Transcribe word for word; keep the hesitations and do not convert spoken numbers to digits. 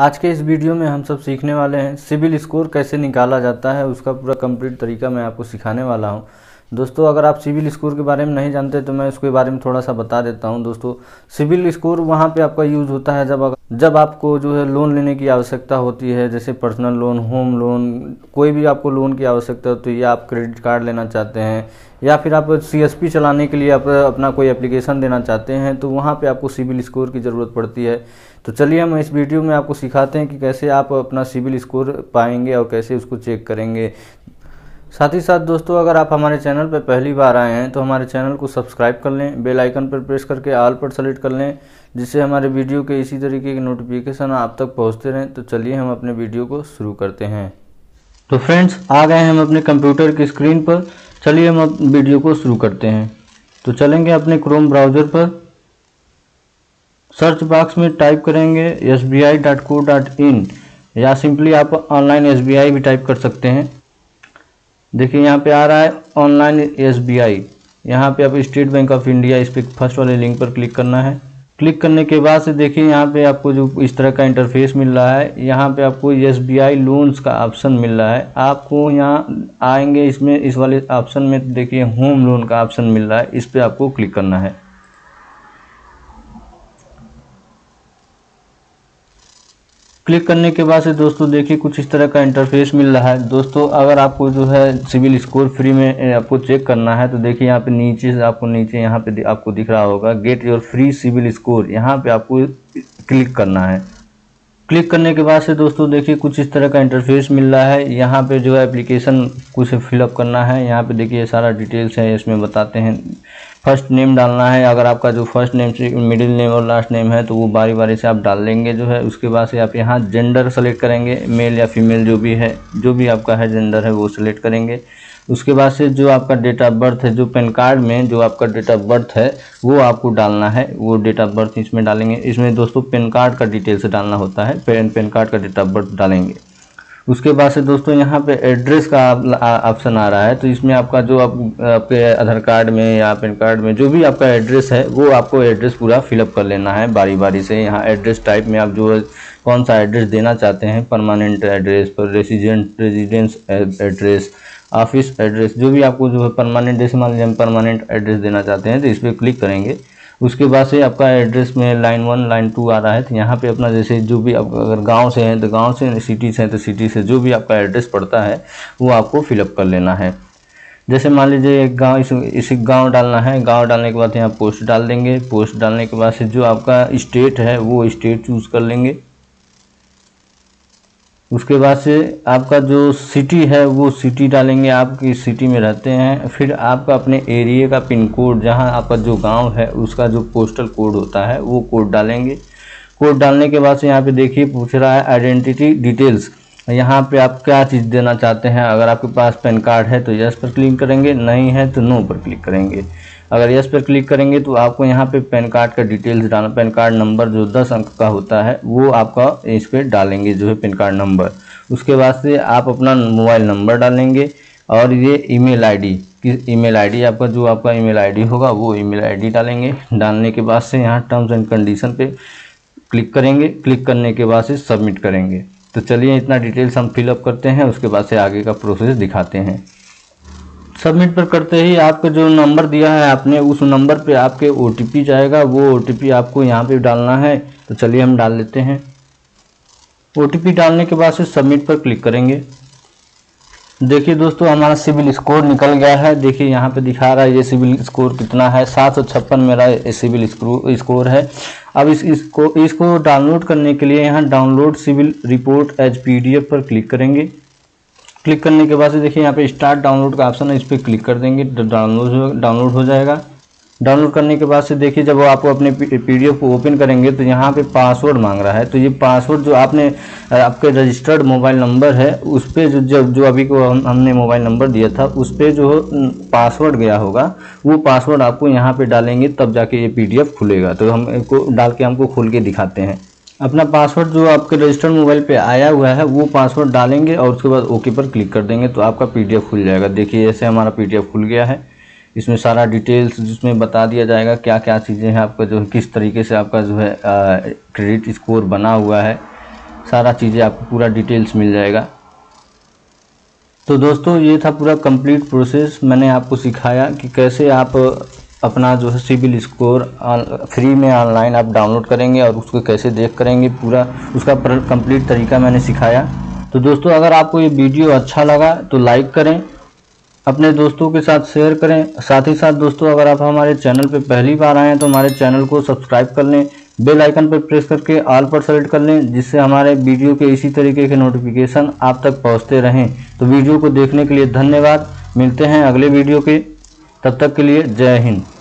आज के इस वीडियो में हम सब सीखने वाले हैं सिबिल स्कोर कैसे निकाला जाता है, उसका पूरा कंप्लीट तरीका मैं आपको सिखाने वाला हूं। दोस्तों अगर आप सिबिल स्कोर के बारे में नहीं जानते तो मैं उसके बारे में थोड़ा सा बता देता हूं। दोस्तों सिबिल स्कोर वहां पे आपका यूज़ होता है जब जब आपको जो है लोन लेने की आवश्यकता होती है, जैसे पर्सनल लोन, होम लोन, कोई भी आपको लोन की आवश्यकता हो, तो या आप क्रेडिट कार्ड लेना चाहते हैं या फिर आप सीएसपी चलाने के लिए आप अपना कोई एप्लीकेशन देना चाहते हैं, तो वहाँ पे आपको सिबिल स्कोर की ज़रूरत पड़ती है। तो चलिए हम इस वीडियो में आपको सिखाते हैं कि कैसे आप अपना सिबिल स्कोर पाएंगे और कैसे उसको चेक करेंगे। साथ ही साथ दोस्तों अगर आप हमारे चैनल पर पहली बार आए हैं तो हमारे चैनल को सब्सक्राइब कर लें, बेल आइकन पर प्रेस करके ऑल पर सेलेक्ट कर लें, जिससे हमारे वीडियो के इसी तरीके के नोटिफिकेशन आप तक पहुंचते रहें। तो चलिए हम अपने वीडियो को शुरू करते हैं। तो फ्रेंड्स आ गए हम अपने कंप्यूटर की स्क्रीन पर, चलिए हम वीडियो को शुरू करते हैं। तो चलेंगे अपने क्रोम ब्राउज़र पर, सर्च बॉक्स में टाइप करेंगे S B I dot co dot in या सिंपली आप ऑनलाइन एस बी आई भी टाइप कर सकते हैं। देखिए यहाँ पे आ रहा है ऑनलाइन एस बी आई, यहाँ पे आप स्टेट बैंक ऑफ इंडिया, इस पर फर्स्ट वाले लिंक पर क्लिक करना है। क्लिक करने के बाद से देखिए यहाँ पे आपको जो इस तरह का इंटरफेस मिल रहा है, यहाँ पे आपको एस बी आई लोन्स का ऑप्शन मिल रहा है। आपको यहाँ आएंगे इसमें, इस वाले ऑप्शन में देखिए होम लोन का ऑप्शन मिल रहा है, इस पर आपको क्लिक करना है। क्लिक करने के बाद से दोस्तों देखिए कुछ इस तरह का इंटरफेस मिल रहा है। दोस्तों अगर आपको जो है सिबिल स्कोर फ्री में आपको चेक करना है तो देखिए यहाँ पे नीचे आपको नीचे यहाँ पे आपको दिख रहा होगा get your free CIBIL score, यहाँ पे आपको क्लिक करना है। क्लिक करने के बाद से दोस्तों देखिए कुछ इस तरह का इंटरफेस मिल रहा है। यहाँ पर जो है एप्लीकेशन कुछ फिलअप करना है, यहाँ पर देखिए सारा डिटेल्स है, इसमें बताते हैं। फर्स्ट नेम डालना है, अगर आपका जो फर्स्ट नेम से मिडिल नेम और लास्ट नेम है तो वो बारी बारी से आप डाल लेंगे जो है। उसके बाद से आप यहाँ जेंडर सेलेक्ट करेंगे, मेल या फीमेल जो भी है, जो भी आपका है जेंडर है वो सिलेक्ट करेंगे। उसके बाद से जो आपका डेट ऑफ बर्थ है, जो पैन कार्ड में जो आपका डेट ऑफ बर्थ है वो आपको डालना है, वो डेट ऑफ बर्थ इसमें डालेंगे। इसमें दोस्तों पैन कार्ड का डिटेल्स डालना होता है, पैन पैन कार्ड का डेट ऑफ बर्थ डालेंगे। उसके बाद से दोस्तों यहाँ पे एड्रेस का ऑप्शन आ रहा है, तो इसमें आपका जो आप, आपके आधार कार्ड में या पैन कार्ड में जो भी आपका एड्रेस है वो आपको एड्रेस पूरा फिलअप कर लेना है बारी बारी से। यहाँ एड्रेस टाइप में आप जो कौन सा एड्रेस देना चाहते हैं, परमानेंट एड्रेस पर, resident residence address, office address, जो भी आपको जो है परमानेंट, जैसे मान लीजिए हम परमानेंट एड्रेस देना चाहते हैं तो इस पर क्लिक करेंगे। उसके बाद से आपका एड्रेस में लाइन वन लाइन टू आ रहा है, तो यहाँ पे अपना जैसे जो भी आप अगर गांव से हैं तो गांव से, सिटी से हैं तो सिटी से, जो भी आपका एड्रेस पड़ता है वो आपको फिलअप कर लेना है। जैसे मान लीजिए एक गांव, इस इसी गांव डालना है, गांव डालने के बाद यहाँ पोस्ट डाल देंगे। पोस्ट डालने के बाद से जो आपका स्टेट है वो स्टेट चूज़ कर लेंगे। उसके बाद से आपका जो सिटी है वो सिटी डालेंगे, आप किस सिटी में रहते हैं। फिर आपका अपने एरिया का पिन कोड, जहां आपका जो गांव है उसका जो पोस्टल कोड होता है वो कोड डालेंगे। कोड डालने के बाद से यहां पे देखिए पूछ रहा है आइडेंटिटी डिटेल्स, यहां पे आप क्या चीज़ देना चाहते हैं। अगर आपके पास पैन कार्ड है तो यस पर क्लिक करेंगे, नहीं है तो नो पर क्लिक करेंगे। अगर यस पर क्लिक करेंगे तो आपको यहाँ पे पैन कार्ड का डिटेल्स डालना, पैन कार्ड नंबर जो दस अंक का होता है वो आपका इस पर डालेंगे जो है पैन कार्ड नंबर। उसके बाद से आप अपना मोबाइल नंबर डालेंगे और ये ईमेल आईडी, किस ईमेल आईडी आपका जो आपका ईमेल आईडी होगा वो ईमेल आईडी डालेंगे। डालने के बाद से यहाँ टर्म्स एंड कंडीशन पर क्लिक करेंगे, क्लिक करने के बाद से सबमिट करेंगे। तो चलिए इतना डिटेल्स हम फिलअप करते हैं, उसके बाद से आगे का प्रोसेस दिखाते हैं। सबमिट पर करते ही आपका जो नंबर दिया है आपने, उस नंबर पे आपके ओ टी पी जाएगा, वो ओ टी पी आपको यहाँ पे डालना है। तो चलिए हम डाल लेते हैं। ओ टी पी डालने के बाद से सबमिट पर क्लिक करेंगे। देखिए दोस्तों हमारा सिबिल स्कोर निकल गया है, देखिए यहाँ पे दिखा रहा है ये सिबिल स्कोर कितना है, सात सौ छप्पन मेरा सिबिल स्कोर है। अब इस इसको इसको डाउनलोड करने के लिए यहाँ download CIBIL report as P D F पर क्लिक करेंगे। क्लिक करने के बाद से देखिए यहाँ पे स्टार्ट डाउनलोड का ऑप्शन है, इस पर क्लिक कर देंगे, डाउनलोड डाउनलोड हो जाएगा। डाउनलोड करने के बाद से देखिए जब आप अपने पी डी एफ को ओपन करेंगे तो यहाँ पे पासवर्ड मांग रहा है, तो ये पासवर्ड जो आपने आपके रजिस्टर्ड मोबाइल नंबर है उस पर जो जब जो अभी को हम, हमने मोबाइल नंबर दिया था उस पर जो पासवर्ड गया होगा वो पासवर्ड आपको यहाँ पे डालेंगे, तब जाके ये पी डी एफ खुलेगा। तो हम इसको डाल के हमको खोल के दिखाते हैं। अपना पासवर्ड जो आपके रजिस्टर्ड मोबाइल पे आया हुआ है वो पासवर्ड डालेंगे और उसके बाद ओके पर क्लिक कर देंगे, तो आपका पी डी एफ खुल जाएगा। देखिए ऐसे हमारा पी डी एफ खुल गया है, इसमें सारा डिटेल्स जिसमें बता दिया जाएगा क्या क्या चीज़ें हैं, आपका जो किस तरीके से आपका जो है क्रेडिट स्कोर बना हुआ है, सारा चीज़ें आपको पूरा डिटेल्स मिल जाएगा। तो दोस्तों ये था पूरा कंप्लीट प्रोसेस, मैंने आपको सिखाया कि कैसे आप अपना जो है सिबिल स्कोर फ्री में ऑनलाइन आप डाउनलोड करेंगे और उसको कैसे देख करेंगे, पूरा उसका कंप्लीट तरीका मैंने सिखाया। तो दोस्तों अगर आपको ये वीडियो अच्छा लगा तो लाइक करें, अपने दोस्तों के साथ शेयर करें। साथ ही साथ दोस्तों अगर आप हमारे चैनल पर पहली बार आए हैं तो हमारे चैनल को सब्सक्राइब कर लें, बेल आइकन पर प्रेस करके ऑल पर सेलेक्ट कर लें, जिससे हमारे वीडियो के इसी तरीके के नोटिफिकेशन आप तक पहुंचते रहें। तो वीडियो को देखने के लिए धन्यवाद, मिलते हैं अगले वीडियो के, तब तक के लिए जय हिंद।